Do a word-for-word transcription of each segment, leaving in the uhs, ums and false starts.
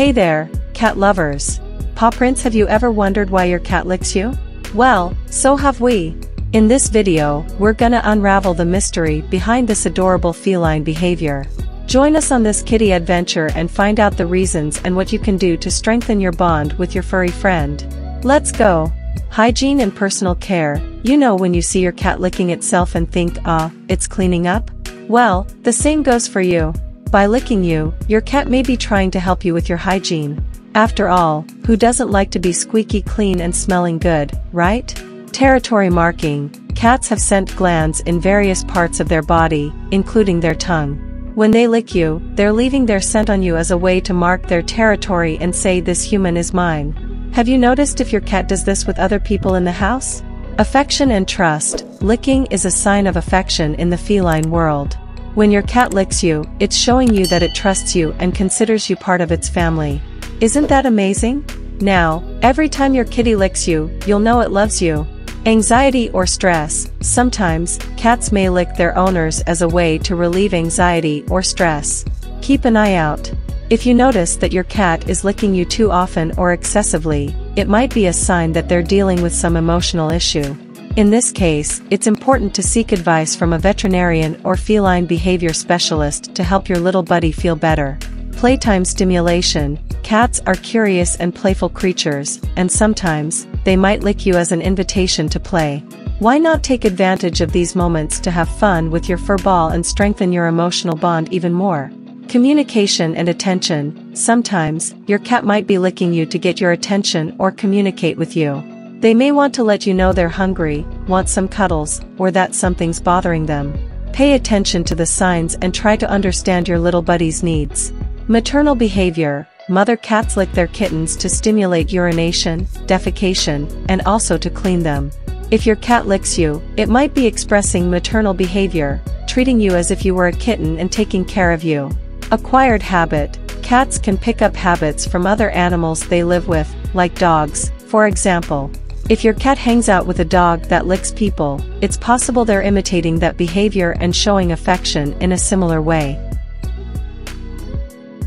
Hey there, cat lovers. Paw prints. Have you ever wondered why your cat licks you? Well, so have we. In this video, we're gonna unravel the mystery behind this adorable feline behavior. Join us on this kitty adventure and find out the reasons and what you can do to strengthen your bond with your furry friend. Let's go. Hygiene and personal care. You know, when you see your cat licking itself and think, ah, it's cleaning up? Well, the same goes for you. By licking you, your cat may be trying to help you with your hygiene. After all, who doesn't like to be squeaky clean and smelling good, right? Territory marking. Cats have scent glands in various parts of their body, including their tongue. When they lick you, they're leaving their scent on you as a way to mark their territory and say, this human is mine. Have you noticed if your cat does this with other people in the house? Affection and trust. Licking is a sign of affection in the feline world. When your cat licks you, it's showing you that it trusts you and considers you part of its family. Isn't that amazing? Now, every time your kitty licks you, you'll know it loves you. Anxiety or stress. Sometimes, cats may lick their owners as a way to relieve anxiety or stress. Keep an eye out. If you notice that your cat is licking you too often or excessively, it might be a sign that they're dealing with some emotional issue. In this case, it's important to seek advice from a veterinarian or feline behavior specialist to help your little buddy feel better. Playtime stimulation. Cats are curious and playful creatures, and sometimes, they might lick you as an invitation to play. Why not take advantage of these moments to have fun with your fur ball and strengthen your emotional bond even more? Communication and attention. Sometimes, your cat might be licking you to get your attention or communicate with you. They may want to let you know they're hungry, want some cuddles, or that something's bothering them. Pay attention to the signs and try to understand your little buddy's needs. Maternal behavior. Mother cats lick their kittens to stimulate urination, defecation, and also to clean them. If your cat licks you, it might be expressing maternal behavior, treating you as if you were a kitten and taking care of you. Acquired habit. Cats can pick up habits from other animals they live with, like dogs, for example. If your cat hangs out with a dog that licks people, it's possible they're imitating that behavior and showing affection in a similar way.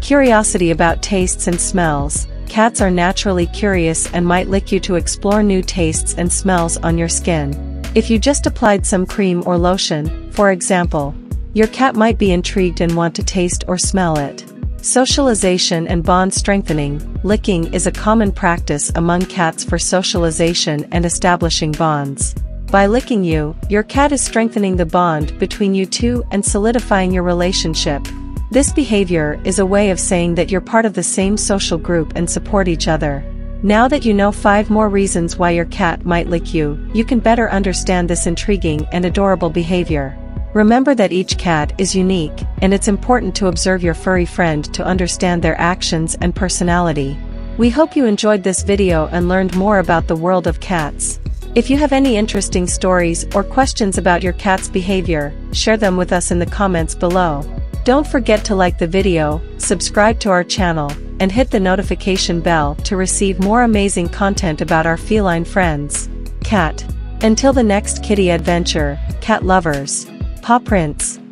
Curiosity about tastes and smells. Cats are naturally curious and might lick you to explore new tastes and smells on your skin. If you just applied some cream or lotion, for example, your cat might be intrigued and want to taste or smell it. Socialization and bond strengthening. Licking is a common practice among cats for socialization and establishing bonds. By licking you, your cat is strengthening the bond between you two and solidifying your relationship. This behavior is a way of saying that you're part of the same social group and support each other. Now that you know five more reasons why your cat might lick you, you can better understand this intriguing and adorable behavior. Remember that each cat is unique, and it's important to observe your furry friend to understand their actions and personality. We hope you enjoyed this video and learned more about the world of cats. If you have any interesting stories or questions about your cat's behavior, share them with us in the comments below. Don't forget to like the video, subscribe to our channel, and hit the notification bell to receive more amazing content about our feline friends. Cat. Until the next kitty adventure, cat lovers. Paw prints.